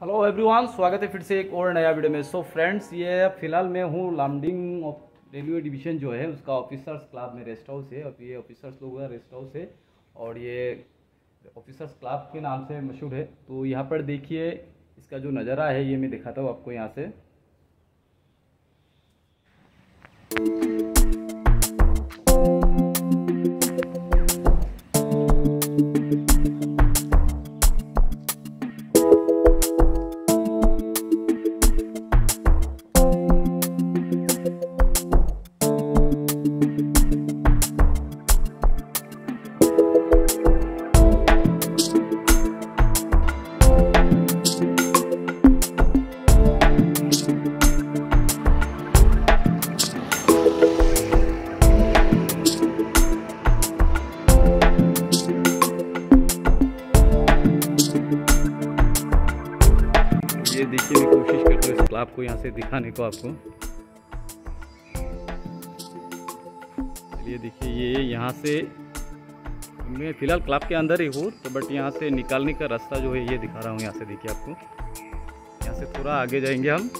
Hello everyone, स्वागत है फिर से एक और नया वीडियो में। सो फ्रेंड्स, ये फिलहाल मैं हूँ लामडिंग ऑफ रेलवे डिवीज़न जो है उसका ऑफिसर्स क्लब में। रेस्ट हाउस है और ये ऑफिसर्स लोग हैं, रेस्ट हाउस है और ये ऑफिसर्स क्लब के नाम से मशहूर है। तो यहाँ पर देखिए इसका जो नज़ारा है ये मैं दिखाता हूँ आपको यहाँ से। ये देखिए, मैं कोशिश करता हूँ इस क्लब को यहाँ से दिखाने को आपको। चलिए देखिए, ये यहाँ से मैं फिलहाल क्लब के अंदर ही हूँ तो बट यहाँ से निकालने का रास्ता जो है ये दिखा रहा हूँ। यहाँ से देखिए आपको, यहाँ से थोड़ा आगे जाएंगे हम।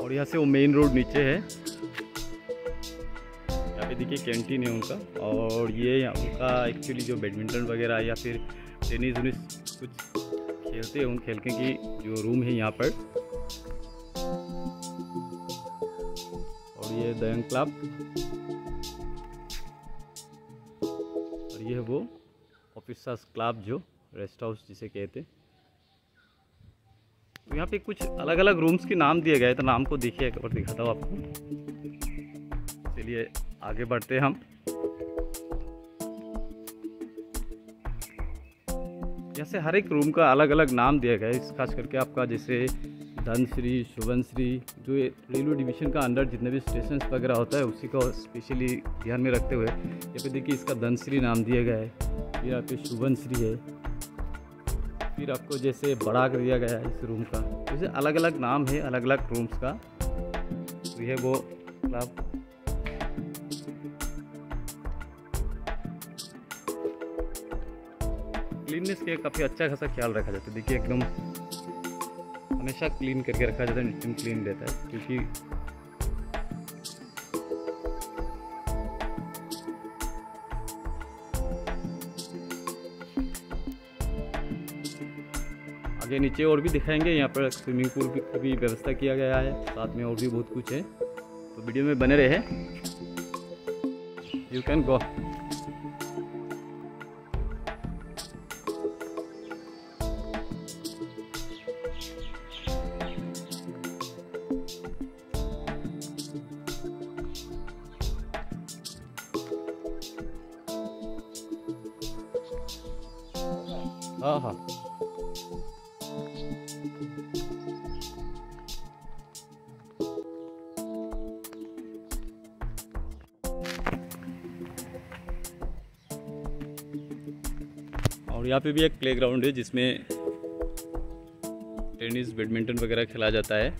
और यहाँ से वो मेन रोड नीचे है, यहाँ पे देखिए कैंटीन है उनका। और ये उनका एक्चुअली जो बैडमिंटन वगैरह या फिर टेनिस उनिस कुछ खेलते हैं, उन खेलने की जो रूम है यहाँ पर। और ये दयंग क्लब और ये है वो ऑफिसर्स क्लब जो रेस्ट हाउस जिसे कहते हैं। तो यहाँ पे कुछ अलग अलग रूम्स के नाम दिए गए, तो नाम को देखिए एक बार दिखाता हूँ आपको। चलिए आगे बढ़ते हैं हम। जैसे हर एक रूम का अलग अलग नाम दिया गया है, खास करके आपका जैसे धनश्री, शुभनश्री, जो रेलवे डिवीज़न का अंडर जितने भी स्टेशन वगैरह होता है उसी का स्पेशली ध्यान में रखते हुए यहाँ पे देखिए इसका धनश्री नाम दिया गया है। फिर यहाँ पे शुभनश्री है, फिर आपको जैसे बड़ा कर दिया गया है इस रूम का। जैसे अलग अलग नाम है अलग अलग रूम्स का। तो ये वो क्लब। क्लीननेस के काफ़ी अच्छा खासा ख्याल रखा जाता है। देखिए एकदम हमेशा क्लीन करके रखा जाता है, एकदम क्लीन रहता है क्योंकि ये नीचे और भी दिखाएंगे। यहाँ पर स्विमिंग पूल की भी व्यवस्था किया गया है, साथ में और भी बहुत कुछ है, तो वीडियो में बने रहे। You can go. हाँ हाँ, और यहाँ पे भी एक प्लेग्राउंड है जिसमें टेनिस बैडमिंटन वगैरह खेला जाता है।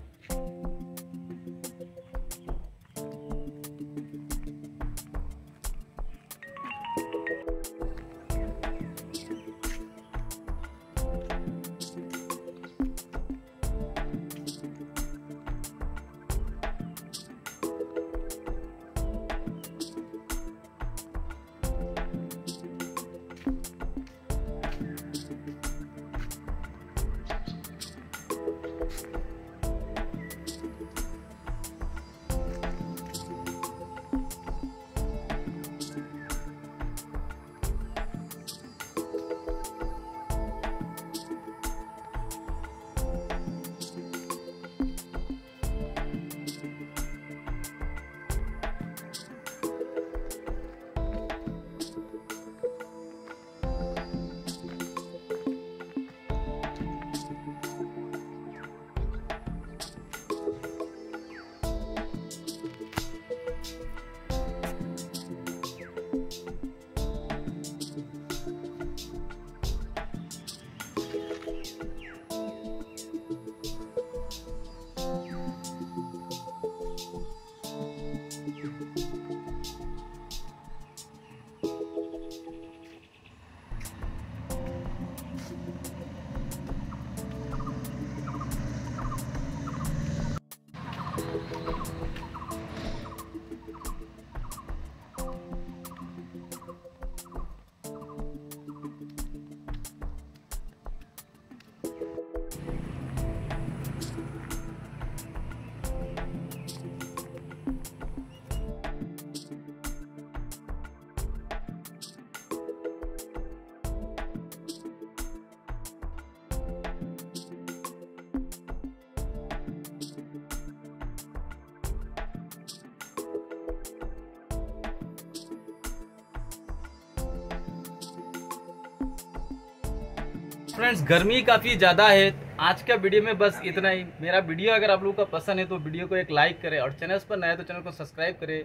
फ्रेंड्स गर्मी काफ़ी ज़्यादा है। आज का वीडियो में बस इतना ही। मेरा वीडियो अगर आप लोगों का पसंद है तो वीडियो को एक लाइक करें और चैनल पर नया तो चैनल को सब्सक्राइब करें।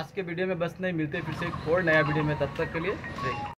आज के वीडियो में बस नहीं, मिलते फिर से एक और नया वीडियो में, तब तक के लिए